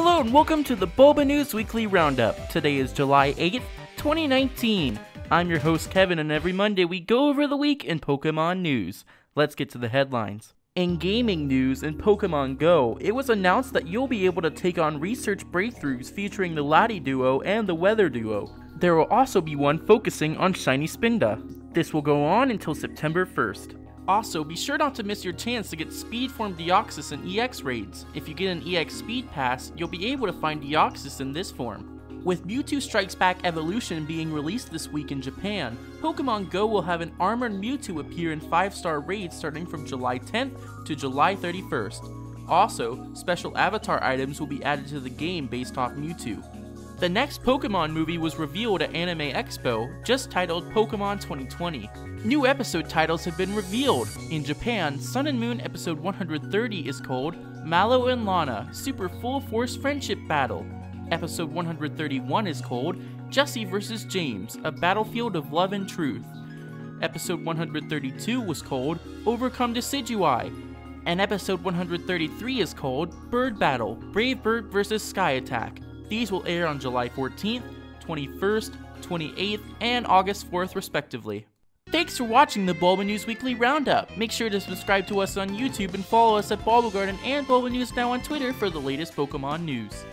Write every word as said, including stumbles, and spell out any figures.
Hello and welcome to the BulbaNews Weekly Roundup. Today is July eighth, twenty nineteen. I'm your host Kevin, and every Monday we go over the week in Pokemon news. Let's get to the headlines. In gaming news, in Pokemon Go, it was announced that you'll be able to take on research breakthroughs featuring the Lati duo and the Weather duo. There will also be one focusing on Shiny Spinda. This will go on until September first. Also, be sure not to miss your chance to get Speed Form Deoxys and E X raids. If you get an E X Speed Pass, you'll be able to find Deoxys in this form. With Mewtwo Strikes Back Evolution being released this week in Japan, Pokemon Go will have an Armored Mewtwo appear in five star raids starting from July tenth to July thirty-first. Also, special avatar items will be added to the game based off Mewtwo. The next Pokemon movie was revealed at Anime Expo, just titled Pokemon twenty twenty. New episode titles have been revealed. In Japan, Sun and Moon episode one hundred thirty is called Mallow and Lana Super Full Force Friendship Battle. Episode one hundred thirty-one is called Jesse versus. James, A Battlefield of Love and Truth. Episode one hundred thirty-two was called Overcome Decidueye. And episode one hundred thirty-three is called Bird Battle, Brave Bird versus. Sky Attack. These will air on July fourteenth, twenty-first, twenty-eighth, and August fourth respectively. Thanks for watching the BulbaNews Weekly Roundup. Make sure to subscribe to us on YouTube and follow us at Bulbagarden and BulbaNewsNOW on Twitter for the latest Pokemon news.